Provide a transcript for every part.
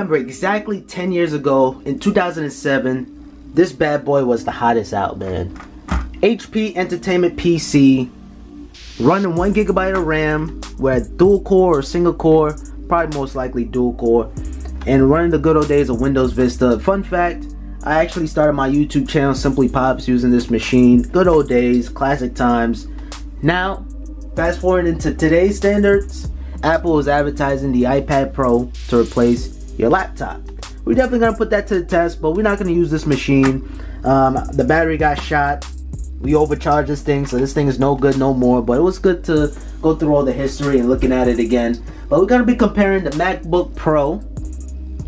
remember exactly 10 years ago in 2007, this bad boy was the hottest out, man. HP Entertainment PC, running 1 GB of RAM, with dual core or single core, probably most likely dual core, and running the good old days of Windows Vista. Fun fact, I actually started my YouTube channel Simply Pops using this machine. Good old days, classic times. Now, fast forward into today's standards, Apple is advertising the iPad Pro to replace your laptop. We're definitely gonna put that to the test, but we're not gonna use this machine. The battery got shot. We overcharged this thing, so this thing is no good no more, but it was good to go through all the history and looking at it again. But we're gonna be comparing the MacBook Pro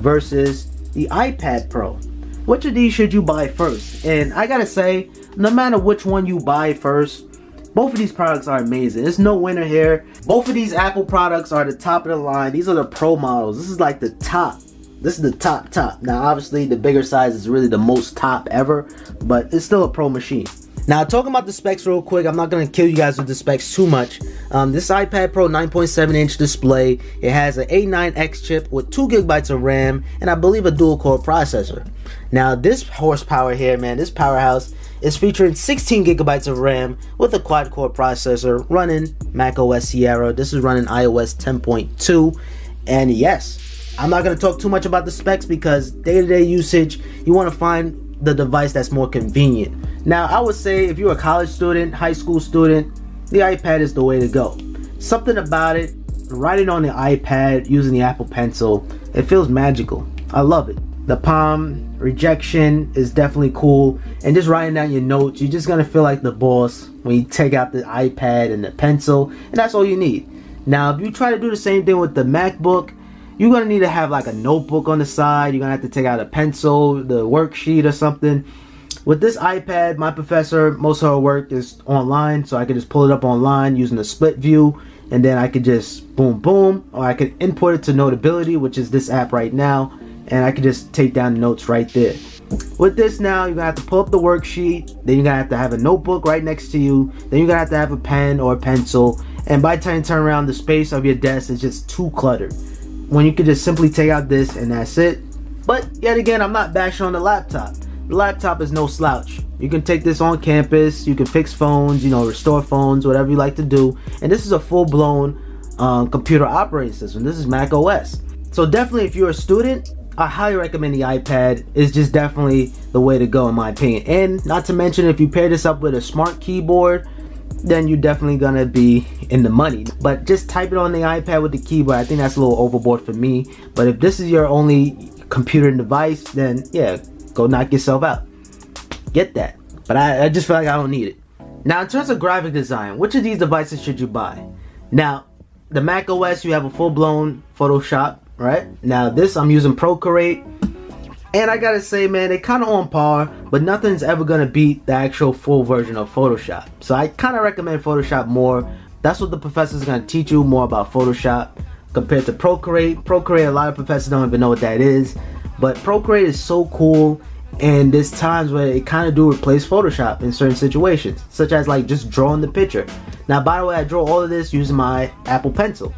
versus the iPad Pro. Which of these should you buy first? And I gotta say, no matter which one you buy first, both of these products are amazing. There's no winner here. Both of these Apple products are the top of the line. These are the Pro models. This is like the top. This is the top top. Now obviously the bigger size is really the most top ever, but it's still a Pro machine. Now talking about the specs real quick, I'm not going to kill you guys with the specs too much. This iPad Pro 9.7-inch display, it has an A9X chip with 2 GB of RAM and I believe a dual-core processor. Now this horsepower here, man, this powerhouse is featuring 16 GB of RAM with a quad-core processor running macOS Sierra. This is running iOS 10.2, and yes, I'm not going to talk too much about the specs because day-to-day usage, you want to find the device that's more convenient. Now I would say if you're a college student, high school student, the iPad is the way to go. Something about it, writing on the iPad using the Apple Pencil, it feels magical. I love it. The palm rejection is definitely cool, and just writing down your notes, you're just gonna feel like the boss when you take out the iPad and the pencil, and that's all you need. Now if you try to do the same thing with the MacBook, you're gonna need to have like a notebook on the side. You're gonna have to take out a pencil, the worksheet or something. With this iPad, my professor, most of her work is online, so I can just pull it up online using the split view, and then I could just boom boom, or I could import it to Notability, which is this app right now, and I could just take down notes right there. With this now, you're gonna have to pull up the worksheet, then you're gonna have to have a notebook right next to you, then you're gonna have to have a pen or a pencil, and by the time you turn around, the space of your desk is just too cluttered, when you could just simply take out this and that's it. But yet again, I'm not bashing on the laptop. The laptop is no slouch. You can take this on campus, you can fix phones, you know, restore phones, whatever you like to do. And this is a full-blown computer operating system. This is macOS. So definitely if you're a student, I highly recommend the iPad. It's just definitely the way to go in my opinion. And not to mention, if you pair this up with a smart keyboard, then you're definitely gonna be in the money. But just type it on the iPad with the keyboard, I think that's a little overboard for me. But if this is your only computer device, then yeah, go knock yourself out, get that. But I just feel like I don't need it. Now in terms of graphic design, which of these devices should you buy? Now the Mac OS, you have a full-blown Photoshop, right? Now this, I'm using Procreate, and I gotta say, man, they're kind of on par, but nothing's ever gonna beat the actual full version of Photoshop. So I kind of recommend Photoshop more. That's what the professor is gonna teach you, more about Photoshop compared to Procreate. Procreate, a lot of professors don't even know what that is, but Procreate is so cool, and there's times where it kind of do replace Photoshop in certain situations, such as like just drawing the picture. Now by the way, I draw all of this using my Apple Pencil,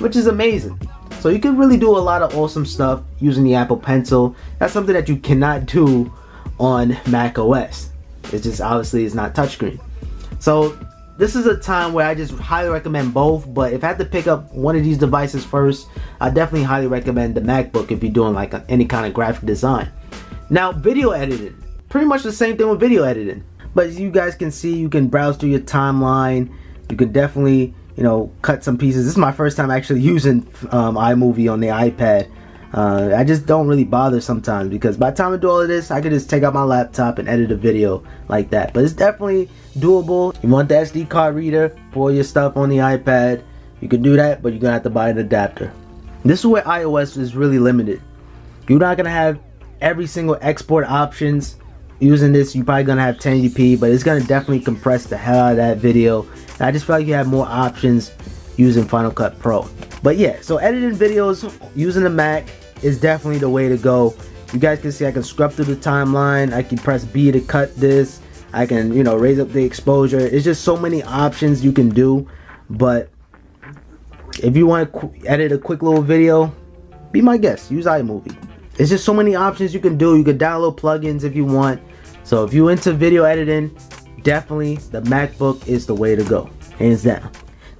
which is amazing. So you can really do a lot of awesome stuff using the Apple Pencil. That's something that you cannot do on Mac OS. It's just obviously it's not touchscreen. So this is a time where I just highly recommend both, but if I had to pick up one of these devices first, I definitely highly recommend the MacBook if you're doing like any kind of graphic design. Now video editing, pretty much the same thing with video editing. But as you guys can see, you can browse through your timeline. You can definitely, you know, cut some pieces. This is my first time actually using iMovie on the iPad. I just don't really bother sometimes because by the time I do all of this, I could just take out my laptop and edit a video like that. But it's definitely doable. You want the SD card reader, pour your stuff on the iPad. You can do that, but you're gonna have to buy an adapter. This is where iOS is really limited. You're not gonna have every single export options. Using this, you're probably gonna have 1080p, but it's gonna definitely compress the hell out of that video. And I just feel like you have more options using Final Cut Pro. But yeah, so editing videos using the Mac is definitely the way to go. You guys can see I can scrub through the timeline. I can press B to cut this. I can, you know, raise up the exposure. It's just so many options you can do. But if you want to edit a quick little video, be my guest, use iMovie. It's just so many options you can do. You can download plugins if you want. So if you're into video editing, definitely the MacBook is the way to go, hands down.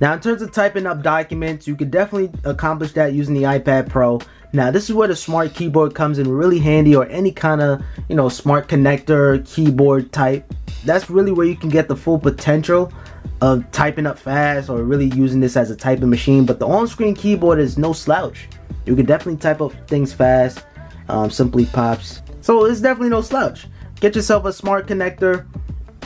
Now in terms of typing up documents, you can definitely accomplish that using the iPad Pro. Now this is where the smart keyboard comes in really handy, or any kind of, you know, smart connector keyboard type. That's really where you can get the full potential of typing up fast, or really using this as a typing machine. But the on-screen keyboard is no slouch. You can definitely type up things fast, Simply Pops. So it's definitely no slouch. Get yourself a smart connector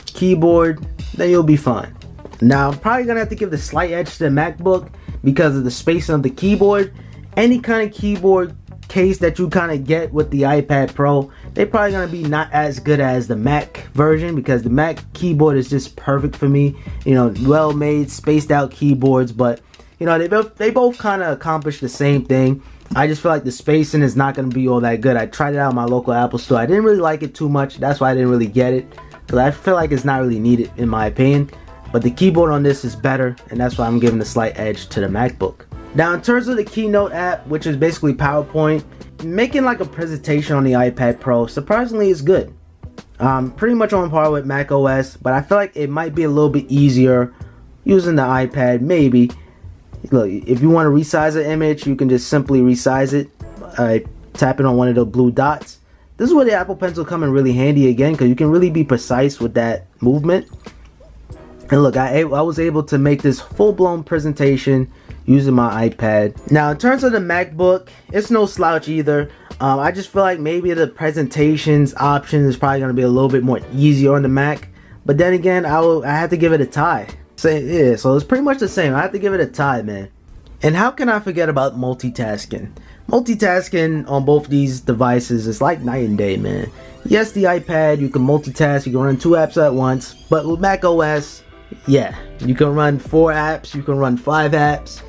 keyboard, then you'll be fine. Now I'm probably gonna have to give the slight edge to the MacBook because of the spacing of the keyboard. Any kind of keyboard case that you kind of get with the iPad Pro, they're probably gonna be not as good as the Mac version, because the Mac keyboard is just perfect for me. You know, well made, spaced out keyboards, but you know, they both kind of accomplish the same thing. I just feel like the spacing is not gonna be all that good. I tried it out in my local Apple store. I didn't really like it too much. That's why I didn't really get it, because I feel like it's not really needed in my opinion. But the keyboard on this is better, and that's why I'm giving the slight edge to the MacBook. Now in terms of the Keynote app, which is basically PowerPoint, making like a presentation on the iPad Pro surprisingly is good. Pretty much on par with macOS, but I feel like it might be a little bit easier using the iPad, maybe. Look, if you want to resize an image, you can just simply resize it by tapping on one of the blue dots. This is where the Apple Pencil come in really handy again, because you can really be precise with that movement. And look, I was able to make this full-blown presentation using my iPad. Now in terms of the MacBook, it's no slouch either. I just feel like maybe the presentations option is probably going to be a little bit more easier on the Mac. But then again, I have to give it a tie. So, yeah, so it's pretty much the same. I have to give it a tie, man. And how can I forget about multitasking? Multitasking on both these devices is like night and day, man. Yes, the iPad, you can multitask, you can run 2 apps at once, but with macOS, yeah, you can run 4 apps, you can run 5 apps,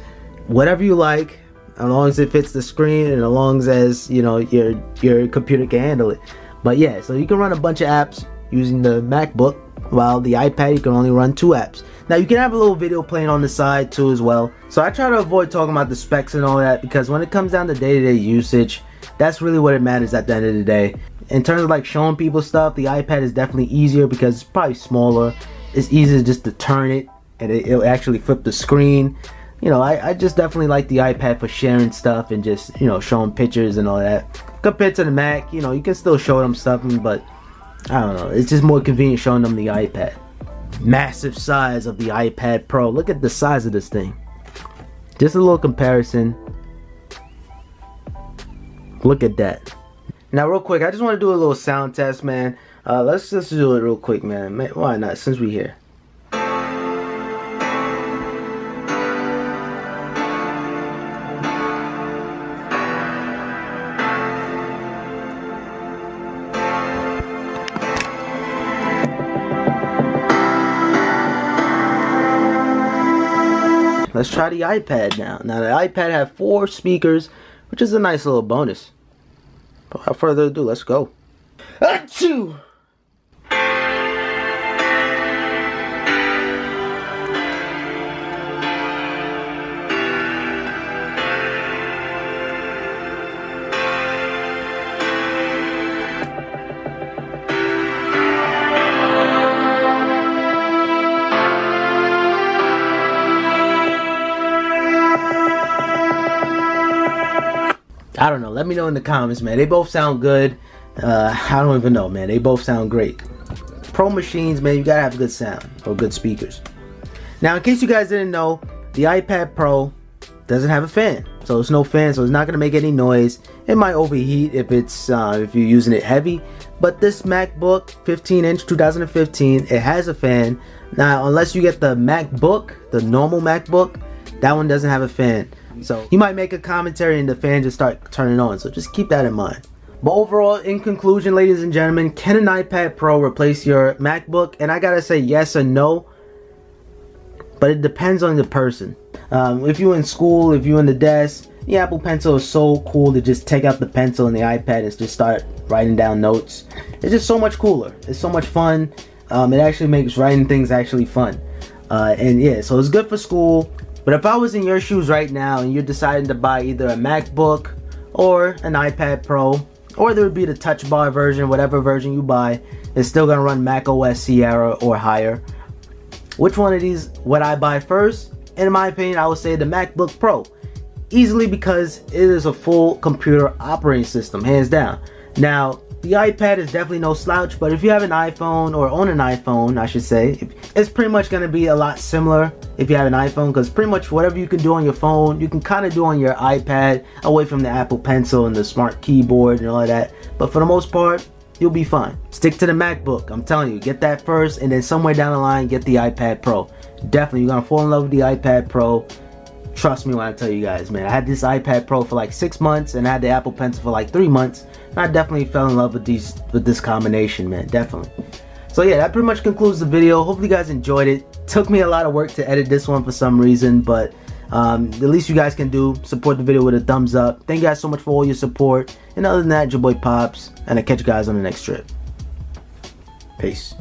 whatever you like, as long as it fits the screen and as long as, you know, your computer can handle it. But yeah, so you can run a bunch of apps using the MacBook, while the iPad you can only run 2 apps. Now you can have a little video playing on the side too as well. So I try to avoid talking about the specs and all that, because when it comes down to day-to-day usage, that's really what it matters at the end of the day. In terms of like showing people stuff, the iPad is definitely easier because it's probably smaller. It's easier just to turn it and it'll actually flip the screen. You know, I just definitely like the iPad for sharing stuff and just, you know, showing pictures and all that. Compared to the Mac, you know, you can still show them stuff, but I don't know, it's just more convenient showing them the iPad. Massive size of the iPad Pro. Look at the size of this thing. Just a little comparison. Look at that. Now real quick, I just want to do a little sound test, man. Let's just do it real quick, man. Why not, since we're here. Let's try the iPad now. Now the iPad have 4 speakers, which is a nice little bonus. But without further ado, let's go. Achoo! I don't know, let me know in the comments, man. They both sound good. I don't even know, man. They both sound great. Pro machines, man, you gotta have good sound or good speakers. Now in case you guys didn't know, the iPad Pro doesn't have a fan, so it's no fan, so it's not gonna make any noise. It might overheat if it's if you're using it heavy, but this MacBook 15-inch 2015, it has a fan. Now unless you get the MacBook, the normal MacBook, that one doesn't have a fan. So you might make a commentary and the fan just start turning on, so just keep that in mind. But overall, in conclusion, ladies and gentlemen, can an iPad Pro replace your MacBook? And I gotta say yes or no, but it depends on the person. If you're in school, if you're in the desk, the Apple Pencil is so cool to just take out the pencil and the iPad and just start writing down notes. It's just so much cooler, it's so much fun. It actually makes writing things actually fun, and yeah, so it's good for school. But if I was in your shoes right now and you're deciding to buy either a MacBook or an iPad Pro, or there would be the touch bar version. Whatever version you buy, it's still gonna run macOS Sierra or higher. Which one of these would I buy first? In my opinion, I would say the MacBook Pro, easily because it is a full computer operating system, hands down. Now, the iPad is definitely no slouch, but if you have an iPhone or own an iPhone, I should say, it's pretty much going to be a lot similar if you have an iPhone, because pretty much whatever you can do on your phone, you can kind of do on your iPad, away from the Apple Pencil and the smart keyboard and all of that. But for the most part, you'll be fine. Stick to the MacBook. I'm telling you, get that first, and then somewhere down the line, get the iPad Pro. Definitely, you're going to fall in love with the iPad Pro. Trust me when I tell you guys, man, I had this iPad Pro for like 6 months, and I had the Apple Pencil for like 3 months, and I definitely fell in love with this combination, man, definitely. So yeah, that pretty much concludes the video. Hopefully you guys enjoyed it. Took me a lot of work to edit this one for some reason, but the least you guys can do, support the video with a thumbs up. Thank you guys so much for all your support, and other than that, your boy Pops, and I'll catch you guys on the next trip. Peace.